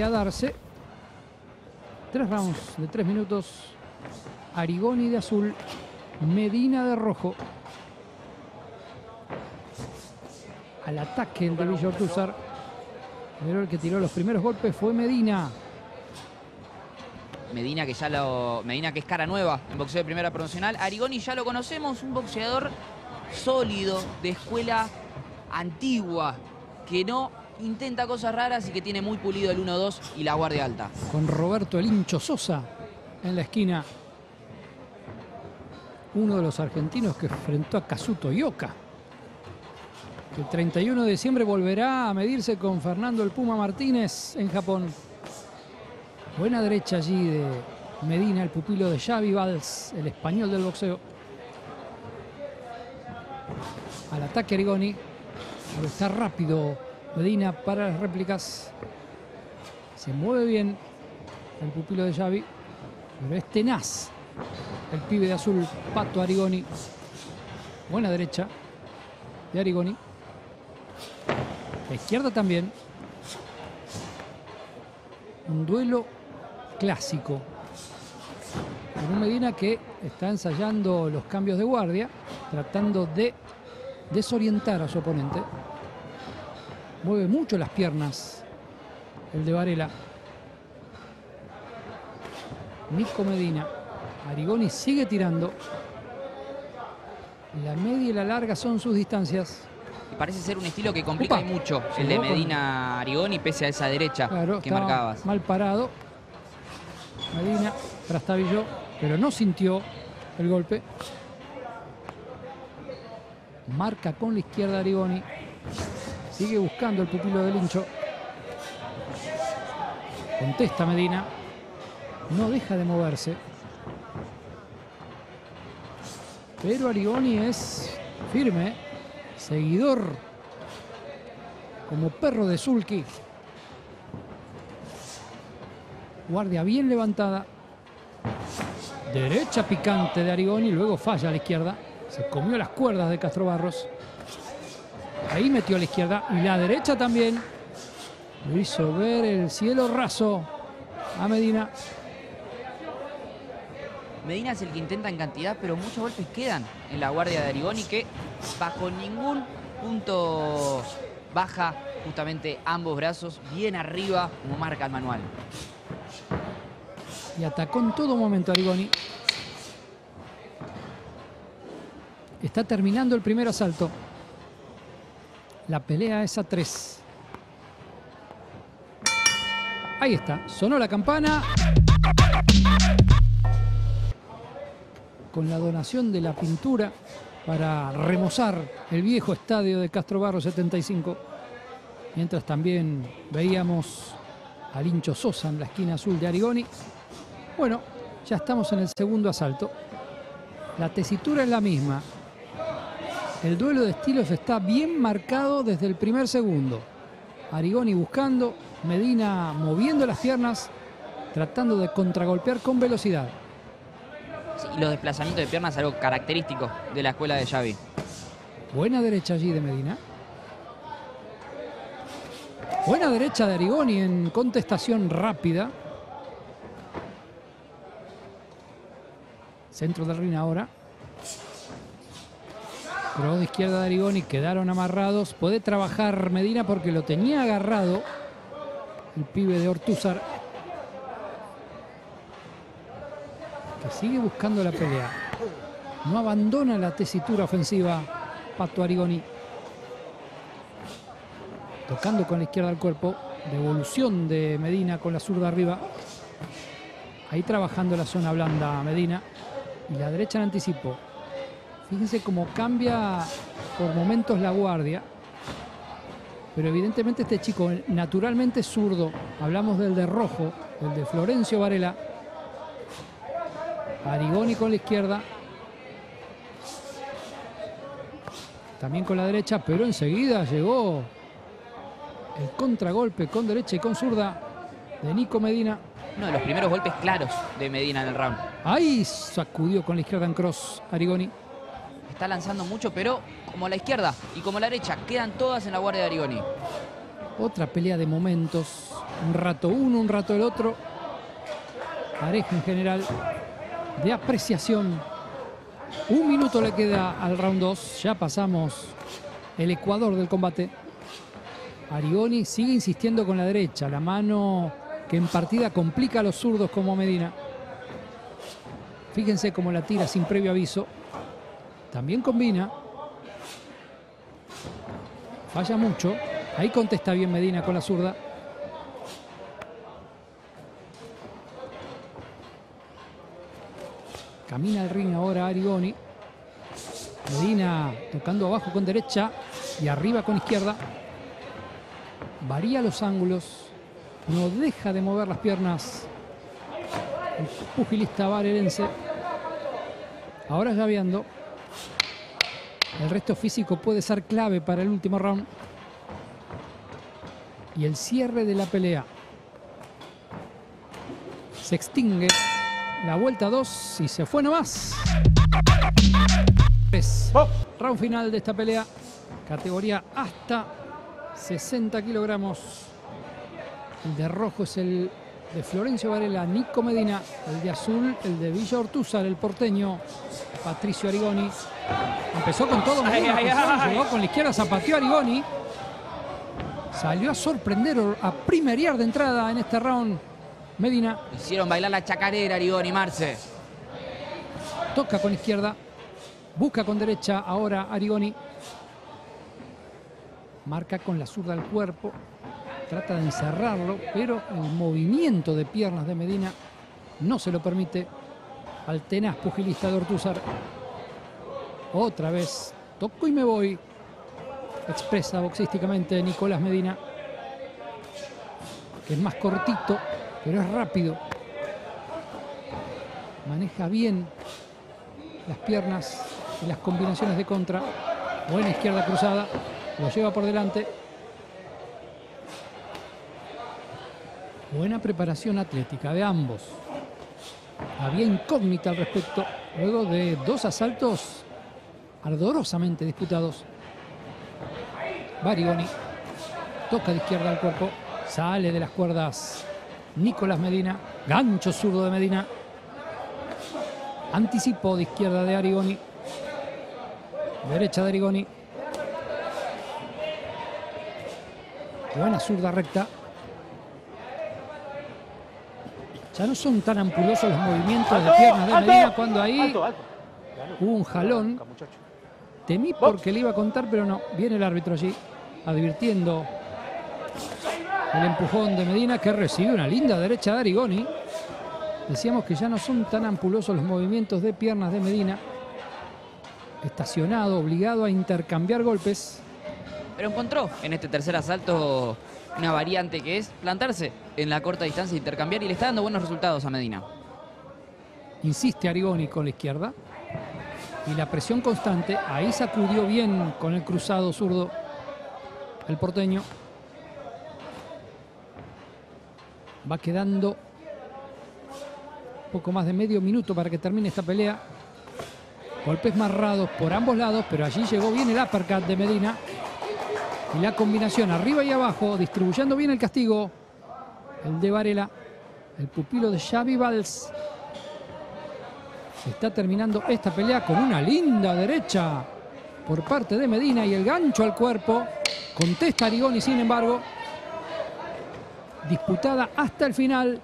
podía darse. 3 rounds de 3 minutos. Arigoni de azul, Medina de rojo. Al ataque el de Luis Ortuzar, pero el que tiró los primeros golpes fue Medina. Medina que es cara nueva en boxeo de primera profesional. Arigoni ya lo conocemos, un boxeador sólido, de escuela antigua, que no intenta cosas raras y que tiene muy pulido el 1-2 y la guardia alta. Con Roberto el Hincho Sosa en la esquina. Uno de los argentinos que enfrentó a Kazuto Ioka. El 31 de diciembre volverá a medirse con Fernando el Puma Martínez en Japón. Buena derecha allí de Medina, el pupilo de Xavi Valls, el español del boxeo. Al ataque Arigoni. Está rápido Medina para las réplicas. Se mueve bien el pupilo de Xavi, pero es tenaz el pibe de azul, Pato Arigoni. Buena derecha de Arigoni. La izquierda también. Un duelo clásico. Con un Medina que está ensayando los cambios de guardia, tratando de desorientar a su oponente. Mueve mucho las piernas el de Varela. Nico Medina. Arigoni sigue tirando. La media y la larga son sus distancias. Y parece ser un estilo que complica mucho el de Medina Arigoni, pese a esa derecha que marcabas. Mal parado Medina, trastabilló, pero no sintió el golpe. Marca con la izquierda Arigoni. Sigue buscando el pupilo del Hincho. Contesta Medina. No deja de moverse. Pero Arigoni es firme, seguidor, como perro de Zulki. Guardia bien levantada. Derecha picante de Arigoni, luego falla a la izquierda. Se comió las cuerdas de Castro Barros. Ahí metió a la izquierda y la derecha también. Lo hizo ver el cielo raso a Medina. Medina es el que intenta en cantidad, pero muchos golpes quedan en la guardia de Arigoni, que bajo ningún punto baja justamente ambos brazos bien arriba, como marca el manual. Y atacó en todo momento Arigoni. Está terminando el primer asalto. La pelea es a 3. Ahí está, sonó la campana. Con la donación de la pintura para remozar el viejo estadio de Castro Barros 75. Mientras también veíamos al Hincho Sosa en la esquina azul de Arigoni. Bueno, ya estamos en el segundo asalto. La tesitura es la misma. El duelo de estilos está bien marcado desde el primer segundo. Arigoni buscando, Medina moviendo las piernas, tratando de contragolpear con velocidad. Sí, y los desplazamientos de piernas es algo característico de la escuela de Xavi. Buena derecha allí de Medina. Buena derecha de Arigoni en contestación rápida. Centro del ring ahora. Pero de izquierda de Arigoni quedaron amarrados. Puede trabajar Medina porque lo tenía agarrado el pibe de Ortuzar, que sigue buscando la pelea. No abandona la tesitura ofensiva Pato Arigoni. Tocando con la izquierda al cuerpo. Devolución de Medina con la zurda arriba. Ahí trabajando la zona blanda Medina. Y la derecha en anticipo. Fíjense cómo cambia por momentos la guardia. Pero evidentemente este chico naturalmente zurdo. Hablamos del de rojo, el de Florencio Varela. Arigoni con la izquierda. También con la derecha, pero enseguida llegó el contragolpe con derecha y con zurda de Nico Medina. Uno de los primeros golpes claros de Medina en el round. Ahí sacudió con la izquierda en cross Arigoni. Está lanzando mucho, pero como la izquierda y como la derecha quedan todas en la guardia de Arigoni. Otra pelea de momentos. Un rato uno, un rato el otro. Pareja en general de apreciación. 1 minuto le queda al round 2. Ya pasamos el ecuador del combate. Arigoni sigue insistiendo con la derecha. La mano que en partida complica a los zurdos como Medina. Fíjense cómo la tira sin previo aviso. También combina. Falla mucho. Ahí contesta bien Medina con la zurda. Camina al ring ahora Arigoni. Medina tocando abajo con derecha y arriba con izquierda. Varía los ángulos. No deja de mover las piernas el pugilista barerense. Ahora llaveando. El resto físico puede ser clave para el último round. Y el cierre de la pelea. Se extingue la vuelta 2 y se fue nomás. Round final de esta pelea. Categoría hasta 60 kilogramos. El de rojo es el de Florencio Varela, Nico Medina. El de azul, el de Villa Ortuzar, el porteño, Patricio Arigoni. Empezó con todo, Medina, llegó con la izquierda, zapateó Arigoni. Salió a sorprender, a primerear de entrada en este round Medina. Hicieron bailar la chacarera Arigoni, Marce. Toca con izquierda, busca con derecha ahora Arigoni. Marca con la zurda al cuerpo. Trata de encerrarlo, pero el movimiento de piernas de Medina no se lo permite al tenaz pugilista de Ortuzar. Otra vez, toco y me voy. Expresa boxísticamente Nicolás Medina. Que es más cortito, pero es rápido. Maneja bien las piernas y las combinaciones de contra. Buena izquierda cruzada. Lo lleva por delante. Buena preparación atlética de ambos. Había incógnita al respecto. Luego de 2 asaltos ardorosamente disputados. Arigoni toca de izquierda al cuerpo. Sale de las cuerdas Nicolás Medina. Gancho zurdo de Medina. Anticipó de izquierda de Arigoni. Derecha de Arigoni. Buena zurda recta. Ya no son tan ampulosos los movimientos de piernas de Medina cuando ahí hubo un jalón. Temí porque le iba a contar, pero no. Viene el árbitro allí advirtiendo el empujón de Medina, que recibe una linda derecha de Arigoni. Decíamos que ya no son tan ampulosos los movimientos de piernas de Medina. Estacionado, obligado a intercambiar golpes. Pero encontró en este tercer asalto una variante que es plantarse en la corta distancia, intercambiar, y le está dando buenos resultados a Medina. Insiste Arigoni con la izquierda. Y la presión constante, ahí sacudió bien con el cruzado zurdo el porteño. Va quedando poco más de medio minuto para que termine esta pelea. Golpes marrados por ambos lados, pero allí llegó bien el uppercut de Medina. Y la combinación arriba y abajo, distribuyendo bien el castigo. El de Varela, el pupilo de Xavi Valls. Se está terminando esta pelea con una linda derecha por parte de Medina y el gancho al cuerpo. Contesta Arigoni, sin embargo. Disputada hasta el final.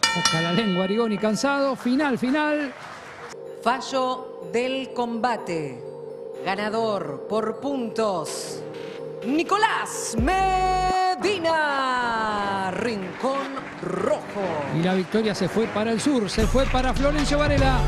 Saca la lengua Arigoni, cansado. Final, final. Fallo del combate. Ganador por puntos, Nicolás Medina. Rincón rojo. Y la victoria se fue para el sur, se fue para Florencio Varela.